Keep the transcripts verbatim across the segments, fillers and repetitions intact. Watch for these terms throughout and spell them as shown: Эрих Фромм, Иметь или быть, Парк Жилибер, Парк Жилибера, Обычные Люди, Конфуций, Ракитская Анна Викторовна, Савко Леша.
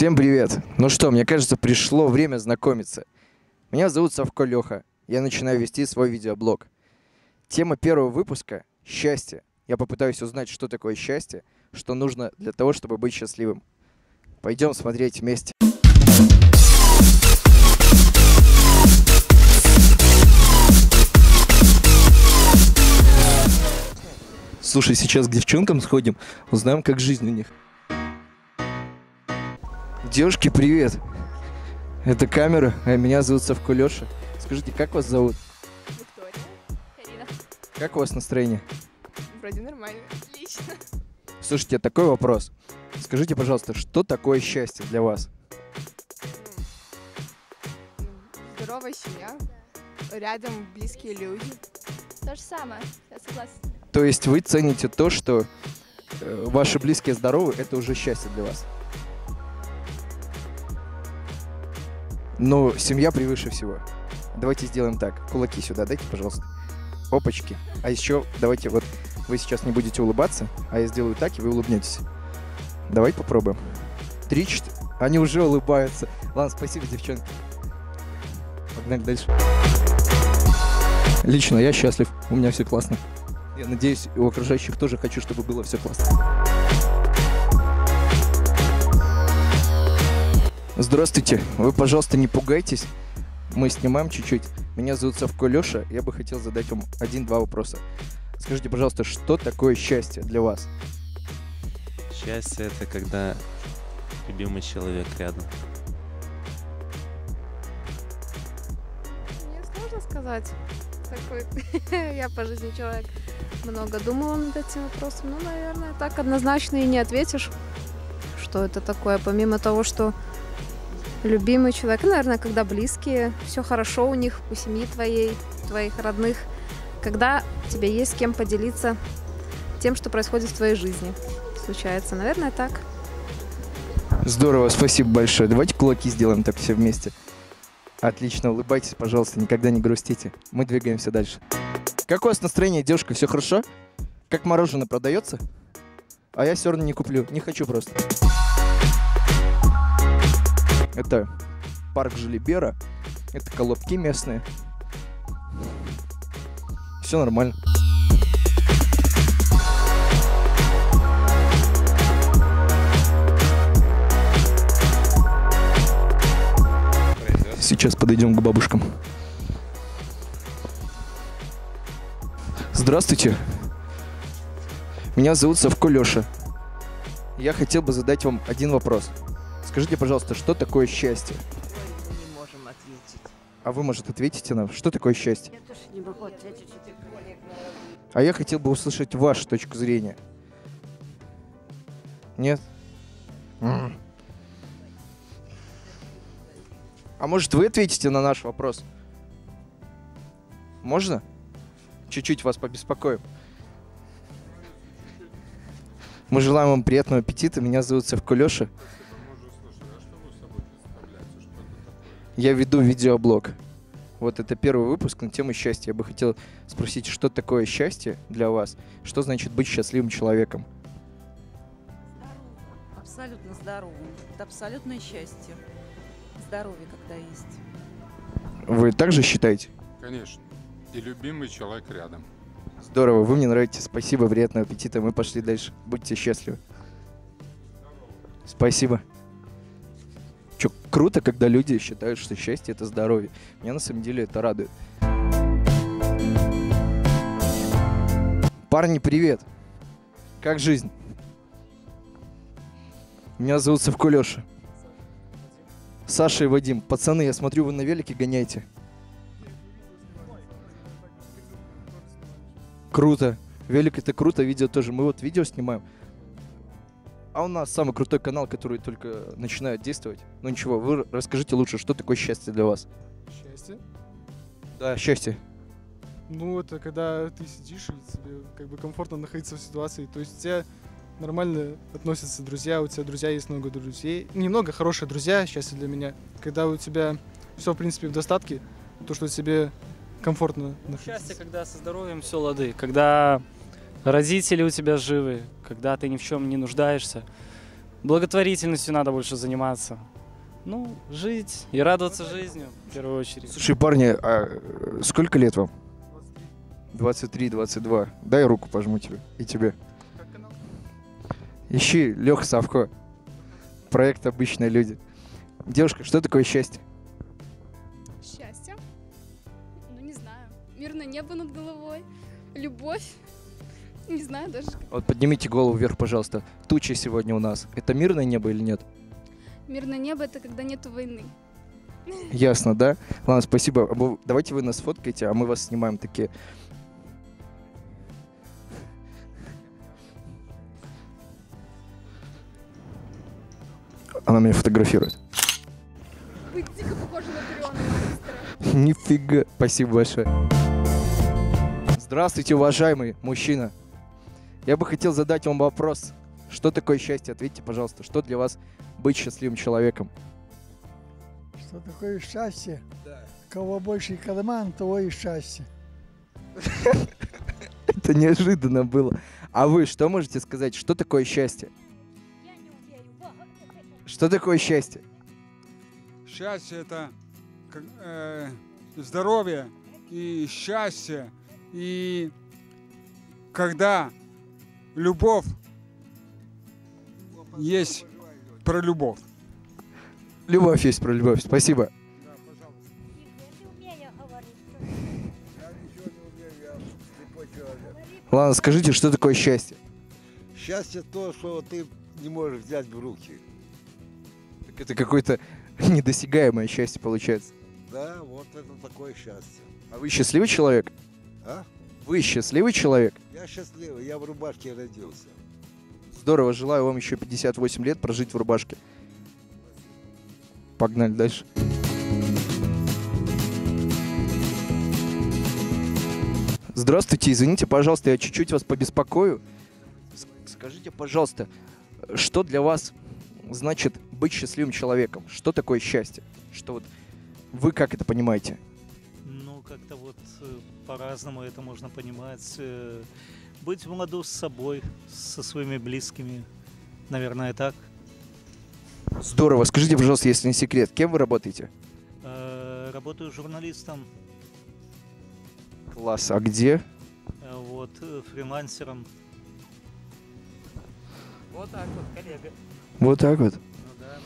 Всем привет! Ну что, мне кажется, пришло время знакомиться. Меня зовут Савко Леха. Я начинаю вести свой видеоблог. Тема первого выпуска – счастье. Я попытаюсь узнать, что такое счастье, что нужно для того, чтобы быть счастливым. Пойдем смотреть вместе. Слушай, сейчас к девчонкам сходим, узнаем, как жизнь у них. Девушки, привет! Это камера, а меня зовут Савко Леша. Скажите, как вас зовут? Виктория. Карина. Как у вас настроение? Вроде нормально. Отлично. Слушайте, такой вопрос. Скажите, пожалуйста, что такое счастье для вас? Здоровая семья. Да. Рядом близкие люди. То же самое, я согласна. То есть вы цените то, что э, ваши близкие здоровы, это уже счастье для вас? Но семья превыше всего. Давайте сделаем так. Кулаки сюда дайте, пожалуйста. Опачки. А еще давайте вот вы сейчас не будете улыбаться, а я сделаю так, и вы улыбнетесь. Давай попробуем. Три, четыре. Они уже улыбаются. Ладно, спасибо, девчонки. Погнали дальше. Лично я счастлив. У меня все классно. Я надеюсь, у окружающих тоже хочу, чтобы было все классно. Здравствуйте, вы, пожалуйста, не пугайтесь, мы снимаем чуть-чуть. Меня зовут Савко Леша, я бы хотел задать вам один-два вопроса. Скажите, пожалуйста, что такое счастье для вас? Счастье – это когда любимый человек рядом. Мне сложно сказать, такой я по жизни человек. Много думала над этим вопросом, ну, наверное, так однозначно и не ответишь, что это такое, помимо того, что... Любимый человек, наверное, когда близкие, все хорошо у них, у семьи твоей, твоих родных, когда тебе есть с кем поделиться тем, что происходит в твоей жизни, случается, наверное, так. Здорово, спасибо большое. Давайте кулаки сделаем так все вместе. Отлично, улыбайтесь, пожалуйста, никогда не грустите. Мы двигаемся дальше. Как у вас настроение, девушка, все хорошо? Как мороженое продается? А я все равно не куплю, не хочу просто. Это парк Жилибера, это колобки местные. Все нормально. Сейчас подойдем к бабушкам. Здравствуйте. Меня зовут Савко Леша. Я хотел бы задать вам один вопрос. Скажите, пожалуйста, что такое счастье? Ой, мы не можем ответить. А вы, может, ответите нам, что такое счастье? Я тоже не могу ответить. А я хотел бы услышать вашу точку зрения. Нет? М-м. А может, вы ответите на наш вопрос? Можно? Чуть-чуть вас побеспокоим. Мы желаем вам приятного аппетита. Меня зовут Савко Леша. Я веду видеоблог. Вот это первый выпуск на тему счастья. Я бы хотел спросить, что такое счастье для вас? Что значит быть счастливым человеком? Здоровым. Абсолютно здоровым. Это абсолютное счастье. Здоровье, когда есть. Вы также считаете? Конечно. И любимый человек рядом. Здорово. Вы мне нравитесь. Спасибо. Приятного аппетита. Мы пошли дальше. Будьте счастливы. Здорово. Спасибо. Чё, круто, когда люди считают, что счастье – это здоровье. Меня на самом деле это радует. Парни, привет! Как жизнь? Меня зовут Савко Леша. Саша и Вадим. Пацаны, я смотрю, вы на велике гоняете. Круто. Велик – это круто, видео тоже. Мы вот видео снимаем. А у нас самый крутой канал, который только начинает действовать. Ну ничего, вы расскажите лучше, что такое счастье для вас? Счастье? Да, счастье. Ну, это когда ты сидишь и тебе как бы комфортно находиться в ситуации. То есть тебе нормально относятся друзья, у тебя друзья есть, много друзей. Немного, хорошие друзья, счастье для меня. Когда у тебя все, в принципе, в достатке, то, что тебе комфортно находиться. Счастье, когда со здоровьем все лады, когда... Родители у тебя живы, когда ты ни в чем не нуждаешься, благотворительностью надо больше заниматься. Ну, жить и радоваться жизнью, в первую очередь. Слушай, парни, а сколько лет вам? двадцать три, двадцать два. Дай руку пожму тебе и тебе. Ищи Леха Савко. Проект «Обычные люди». Девушка, что такое счастье? Счастье? Ну, не знаю. Мирное небо над головой, любовь. Не знаю даже. Вот поднимите голову вверх, пожалуйста. Тучи сегодня у нас. Это мирное небо или нет? Мирное небо — это когда нету войны. Ясно, да? Ладно, спасибо. Давайте вы нас сфоткаете, а мы вас снимаем такие. Она меня фотографирует. Вы дико похожи на Берёна. Нифига. Спасибо большое. Здравствуйте, уважаемый мужчина. Я бы хотел задать вам вопрос. Что такое счастье? Ответьте, пожалуйста. Что для вас быть счастливым человеком? Что такое счастье? Да. Кого больше карман, того и счастье. Это неожиданно было. А вы что можете сказать? Что такое счастье? Я не уверен. Что такое счастье? Счастье — это э, здоровье и счастье. И когда любовь есть про любовь. Любовь есть про любовь. Спасибо. Да, пожалуйста. Ладно, скажите, что такое счастье? Счастье то, что ты не можешь взять в руки. Так это какое-то недосягаемое счастье получается. Да, вот это такое счастье. А вы счастливый человек? А? Вы счастливый человек? Я счастливый, я в рубашке родился. Здорово, желаю вам еще пятьдесят восемь лет прожить в рубашке. Погнали дальше. Здравствуйте, извините, пожалуйста, я чуть-чуть вас побеспокою. Скажите, пожалуйста, что для вас значит быть счастливым человеком? Что такое счастье? Что вот вы как это понимаете? Ну, как-то вот по-разному это можно понимать. Быть в ладу с собой, со своими близкими, наверное, так. Здорово. Скажите, пожалуйста, если не секрет, кем вы работаете? Э-э, работаю журналистом. Класс. А где? Э-э, вот, фрилансером. Вот так вот, коллега. Вот так вот? Ну, да.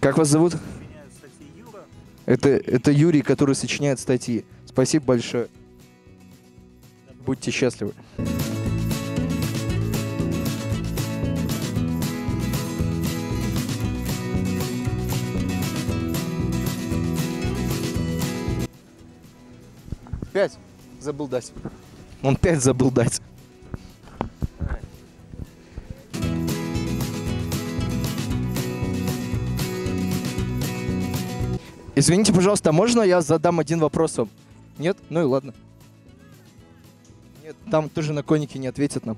Как вас зовут? Сочиняю статьи Юра. Это, это Юрий, который сочиняет статьи. Спасибо большое. Добро. Будьте счастливы. Пять забыл дать. Он пять забыл дать. Извините, пожалуйста, можно я задам один вопрос вам? Нет? Ну и ладно. Нет, там тоже на коннике не ответят нам.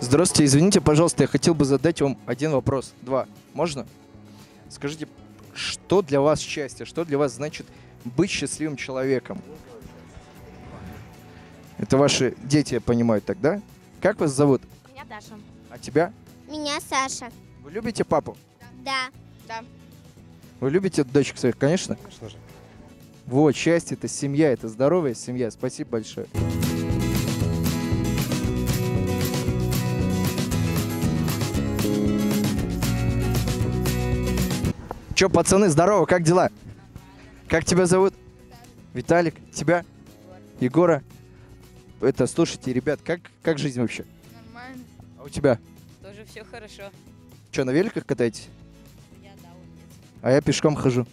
Здравствуйте, извините, пожалуйста, я хотел бы задать вам один вопрос. Два. Можно? Скажите, что для вас счастье? Что для вас значит быть счастливым человеком? Это ваши дети, я понимаю, тогда? Как вас зовут? Меня Даша. А тебя? Меня Саша. Вы любите папу? Да. Да. Вы любите дочек своих, конечно? Конечно же. Вот, счастье — это семья, это здоровая семья. Спасибо большое. Че, пацаны, здорово, как дела? Как тебя зовут? Виталик. Тебя? Егора. Это, слушайте, ребят, как, как жизнь вообще? Нормально. А у тебя? Тоже все хорошо. Че, на великах катаетесь? Я, да, вот. А я пешком хожу.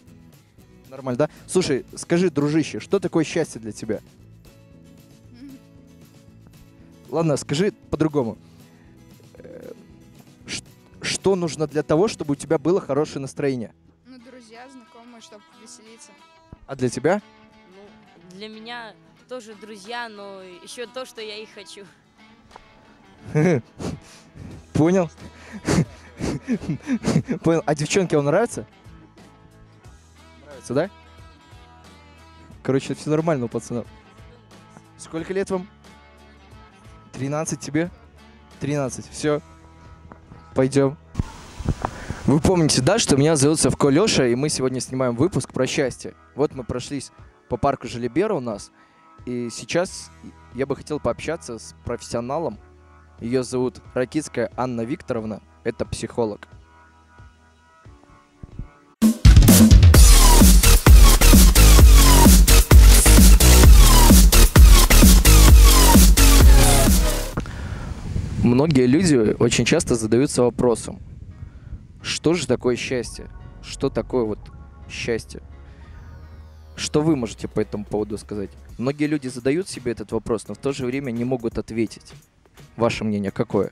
Нормально, да? Слушай, скажи, дружище, что такое счастье для тебя? Ладно, скажи по-другому. Что нужно для того, чтобы у тебя было хорошее настроение? Ну, друзья, знакомые, чтобы веселиться. А для тебя? Ну, для меня... тоже друзья, но еще то, что я и хочу. Понял? Понял. А девчонке он нравится? Нравится, да? Короче, все нормально у пацанов. Сколько лет вам? тринадцать тебе? тринадцать. Все. Пойдем. Вы помните, да, что меня зовут Савко Леша, и мы сегодня снимаем выпуск про счастье. Вот мы прошлись по парку Жилибера у нас, и сейчас я бы хотел пообщаться с профессионалом. Ее зовут Ракитская Анна Викторовна, это психолог. Многие люди очень часто задаются вопросом, что же такое счастье? Что такое вот счастье? Что вы можете по этому поводу сказать? Многие люди задают себе этот вопрос, но в то же время не могут ответить. Ваше мнение какое?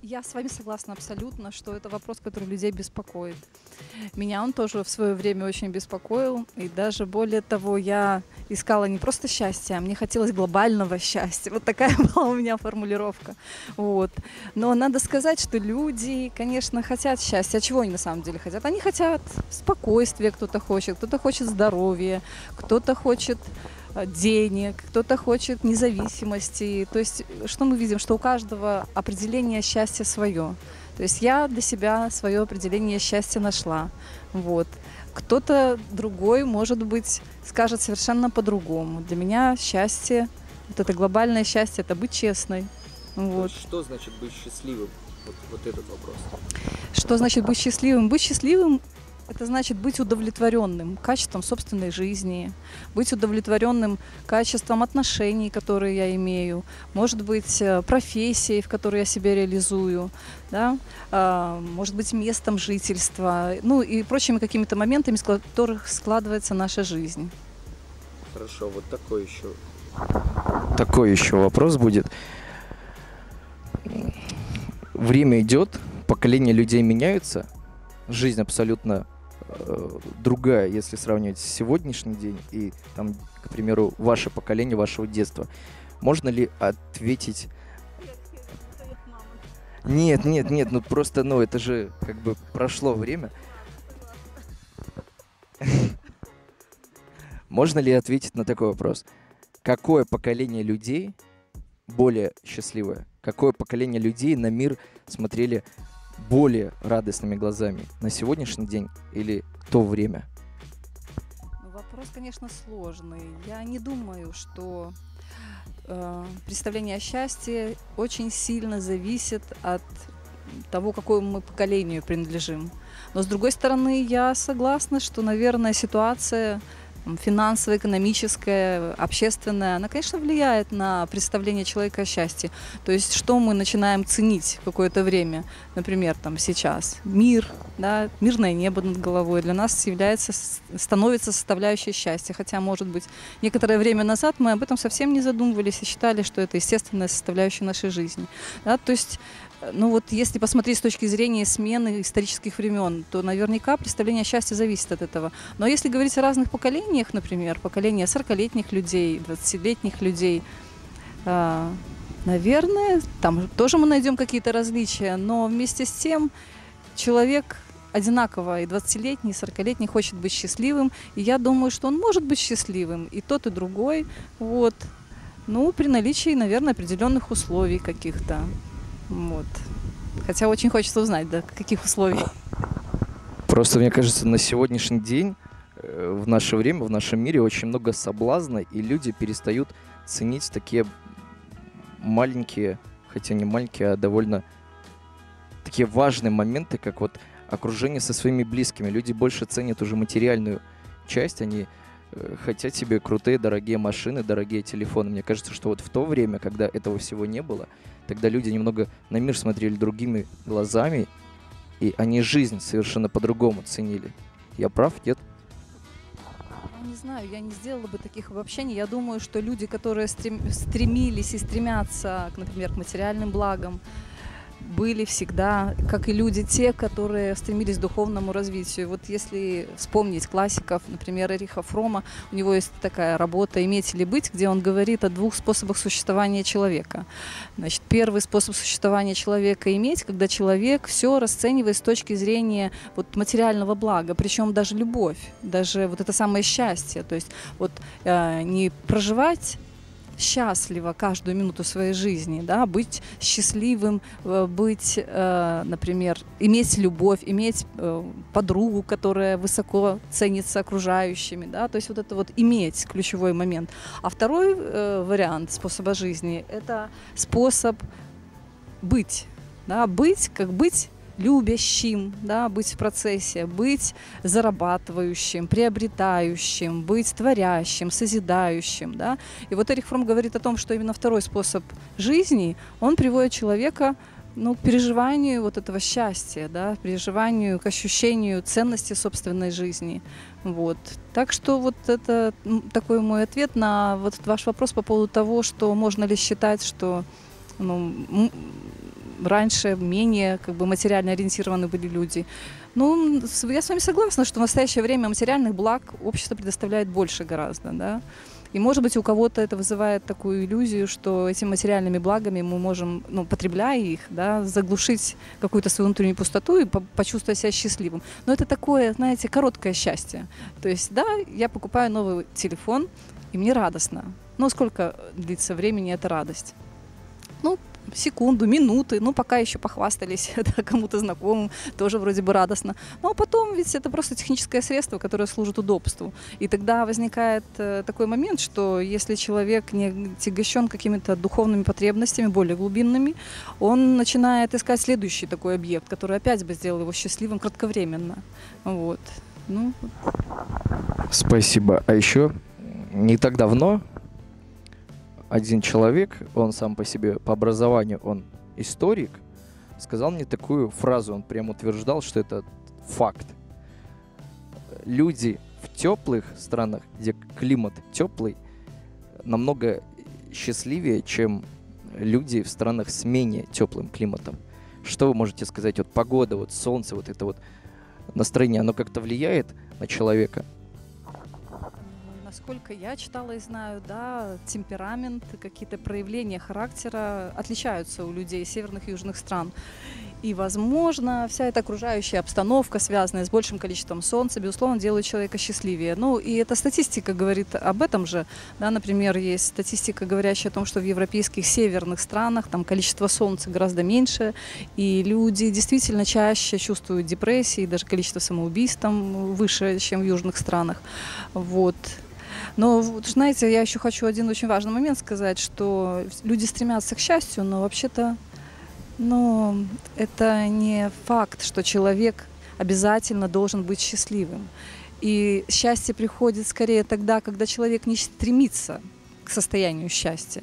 Я с вами согласна абсолютно, что это вопрос, который людей беспокоит. Меня он тоже в свое время очень беспокоил. И даже более того, я искала не просто счастья, а мне хотелось глобального счастья. Вот такая была у меня формулировка. Вот. Но надо сказать, что люди, конечно, хотят счастья. А чего они на самом деле хотят? Они хотят спокойствия, кто-то хочет, кто-то хочет здоровья, кто-то хочет денег, кто-то хочет независимости. То есть, что мы видим? Что у каждого определение счастья свое. То есть я для себя свое определение счастья нашла. Вот. Кто-то другой, может быть, скажет совершенно по-другому. Для меня счастье, вот это глобальное счастье, это быть честной. Вот. Что значит быть счастливым? Вот, вот этот вопрос. Что значит быть счастливым? Быть счастливым — это значит быть удовлетворенным качеством собственной жизни, быть удовлетворенным качеством отношений, которые я имею, может быть, профессией, в которой я себя реализую, да? Может быть, местом жительства, ну и прочими какими-то моментами, из которых складывается наша жизнь. Хорошо, вот такой еще, такой еще вопрос будет. Время идет, поколения людей меняются, жизнь абсолютно другая, если сравнивать с сегодняшний день и, там, к примеру, ваше поколение, вашего детства. Можно ли ответить? Нет, нет, нет, ну просто, ну это же как бы прошло время. Можно ли ответить на такой вопрос? Какое поколение людей более счастливое? Какое поколение людей на мир смотрели более радостными глазами, на сегодняшний день или то время? Вопрос, конечно, сложный. Я не думаю, что э, представление о счастье очень сильно зависит от того, какому мы поколению принадлежим. Но, с другой стороны, я согласна, что, наверное, ситуация финансовая, экономическая, общественная, она, конечно, влияет на представление человека о счастье. То есть, что мы начинаем ценить какое-то время, например, там сейчас мир, да, мирное небо над головой для нас является, становится составляющей счастья. Хотя, может быть, некоторое время назад мы об этом совсем не задумывались и считали, что это естественная составляющая нашей жизни. Да, то есть, ну вот если посмотреть с точки зрения смены исторических времен, то наверняка представление о счастье зависит от этого. Но если говорить о разных поколениях, например, поколение сорокалетних людей, двадцатилетних людей, наверное, там тоже мы найдем какие-то различия, но вместе с тем человек одинаково и двадцатилетний, и сорокалетний хочет быть счастливым, и я думаю, что он может быть счастливым, и тот, и другой, вот, ну, при наличии, наверное, определенных условий каких-то. Вот. Хотя очень хочется узнать, да, каких условий. Просто, мне кажется, на сегодняшний день, в наше время, в нашем мире очень много соблазна, и люди перестают ценить такие маленькие, хотя не маленькие, а довольно такие важные моменты, как вот окружение со своими близкими. Люди больше ценят уже материальную часть, они хотят себе крутые, дорогие машины, дорогие телефоны. Мне кажется, что вот в то время, когда этого всего не было, тогда люди немного на мир смотрели другими глазами, и они жизнь совершенно по-другому ценили. Я прав, нет? Не знаю, я не сделала бы таких обобщений. Я думаю, что люди, которые стрем- стремились и стремятся, например, к материальным благам, были всегда, как и люди, те, которые стремились к духовному развитию. Вот если вспомнить классиков, например, Эриха Фромма, у него есть такая работа «Иметь или быть», где он говорит о двух способах существования человека. Значит, первый способ существования человека — иметь, когда человек все расценивает с точки зрения вот материального блага, причем даже любовь, даже вот это самое счастье. То есть вот э, не проживать счастливо каждую минуту своей жизни, да, быть счастливым, быть, например, иметь любовь, иметь подругу, которая высоко ценится окружающими, да, то есть вот это вот иметь ключевой момент. А второй вариант способа жизни — это способ быть, да, быть, как быть любящим, да, быть в процессе, быть зарабатывающим, приобретающим, быть творящим, созидающим. Да. И вот Эрих Фромм говорит о том, что именно второй способ жизни, он приводит человека, ну, к переживанию вот этого счастья, да, к переживанию, к ощущению ценности собственной жизни. Вот. Так что вот это такой мой ответ на вот ваш вопрос по поводу того, что можно ли считать, что... Ну, раньше менее как бы материально ориентированы были люди. Ну, я с вами согласна, что в настоящее время материальных благ общество предоставляет больше гораздо, да. И, может быть, у кого-то это вызывает такую иллюзию, что этими материальными благами мы можем, ну, потребляя их, да, заглушить какую-то свою внутреннюю пустоту и почувствовать себя счастливым. Но это такое, знаете, короткое счастье. То есть, да, я покупаю новый телефон, и мне радостно. Но сколько длится времени эта радость? Ну, секунду, минуты, ну, пока еще похвастались кому-то знакомым, тоже вроде бы радостно. Но потом ведь это просто техническое средство, которое служит удобству. И тогда возникает такой момент, что если человек не тягощен какими-то духовными потребностями, более глубинными, он начинает искать следующий такой объект, который опять бы сделал его счастливым кратковременно. Вот. Ну, вот. Спасибо. А еще не так давно... Один человек, он сам по себе, по образованию он историк, сказал мне такую фразу, он прям утверждал, что это факт. Люди в теплых странах, где климат теплый, намного счастливее, чем люди в странах с менее теплым климатом. Что вы можете сказать? Вот погода, вот солнце, вот это вот настроение, оно как-то влияет на человека? Сколько я читала и знаю, да, темперамент, какие-то проявления характера отличаются у людей северных и южных стран. И, возможно, вся эта окружающая обстановка, связанная с большим количеством солнца, безусловно, делает человека счастливее. Ну, и эта статистика говорит об этом же. Да, например, есть статистика, говорящая о том, что в европейских северных странах там количество солнца гораздо меньше, и люди действительно чаще чувствуют депрессии, даже количество самоубийств там выше, чем в южных странах. Вот. Но, знаете, я еще хочу один очень важный момент сказать, что люди стремятся к счастью, но вообще-то, но это не факт, что человек обязательно должен быть счастливым. И счастье приходит скорее тогда, когда человек не стремится к состоянию счастья,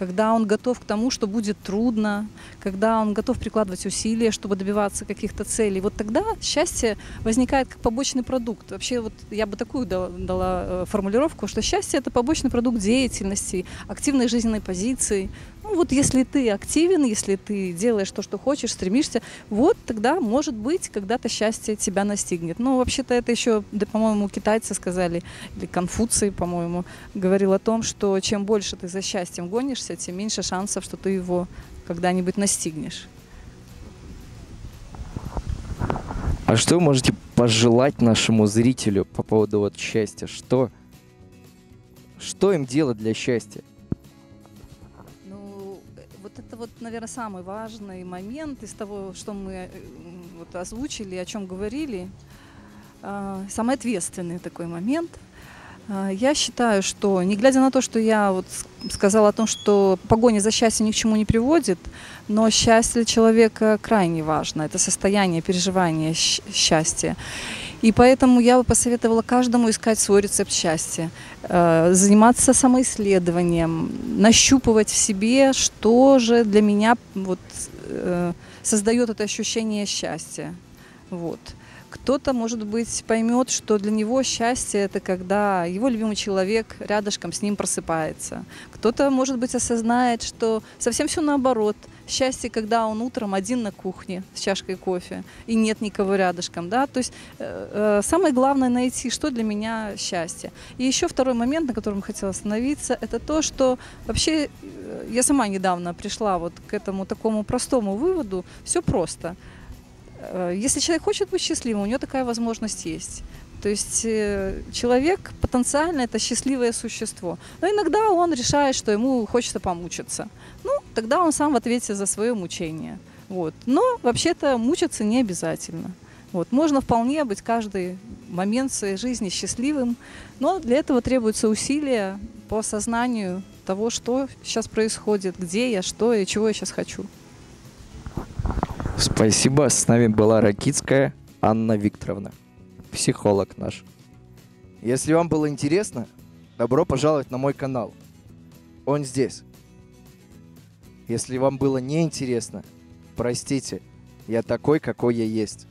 когда он готов к тому, что будет трудно, когда он готов прикладывать усилия, чтобы добиваться каких-то целей. Вот тогда счастье возникает как побочный продукт. Вообще, вот я бы такую дала формулировку, что счастье — это побочный продукт деятельности, активной жизненной позиции. Ну вот если ты активен, если ты делаешь то, что хочешь, стремишься, вот тогда, может быть, когда-то счастье тебя настигнет. Ну, вообще-то это еще, да, по-моему, китайцы сказали, или Конфуций, по-моему, говорил о том, что чем больше ты за счастьем гонишься, тем меньше шансов, что ты его когда-нибудь настигнешь. А что вы можете пожелать нашему зрителю по поводу вот счастья? Что, что им делать для счастья? Это вот, наверное, самый важный момент из того, что мы вот озвучили, о чем говорили. Самый ответственный такой момент. Я считаю, что, не глядя на то, что я вот сказала о том, что погоня за счастьем ни к чему не приводит, но счастье человека крайне важно. Это состояние, переживание счастья. И поэтому я бы посоветовала каждому искать свой рецепт счастья, заниматься самоисследованием, нащупывать в себе, что же для меня вот создает это ощущение счастья. Вот. Кто-то, может быть, поймет, что для него счастье – это когда его любимый человек рядышком с ним просыпается. Кто-то, может быть, осознает, что совсем все наоборот. Счастье, когда он утром один на кухне с чашкой кофе и нет никого рядышком. Да? То есть э, самое главное – найти, что для меня счастье. И еще второй момент, на котором хотела остановиться, это то, что вообще я сама недавно пришла вот к этому такому простому выводу. Все просто. Если человек хочет быть счастливым, у него такая возможность есть. То есть человек потенциально это счастливое существо. Но иногда он решает, что ему хочется помучиться. Ну, тогда он сам в ответе за свое мучение. Вот. Но вообще-то мучиться не обязательно. Вот. Можно вполне быть каждый момент своей жизни счастливым. Но для этого требуются усилия по осознанию того, что сейчас происходит, где я, что и чего я сейчас хочу. Спасибо. С нами была Ракитская Анна Викторовна, психолог наш. Если вам было интересно, добро пожаловать на мой канал. Он здесь. Если вам было неинтересно, простите, я такой, какой я есть.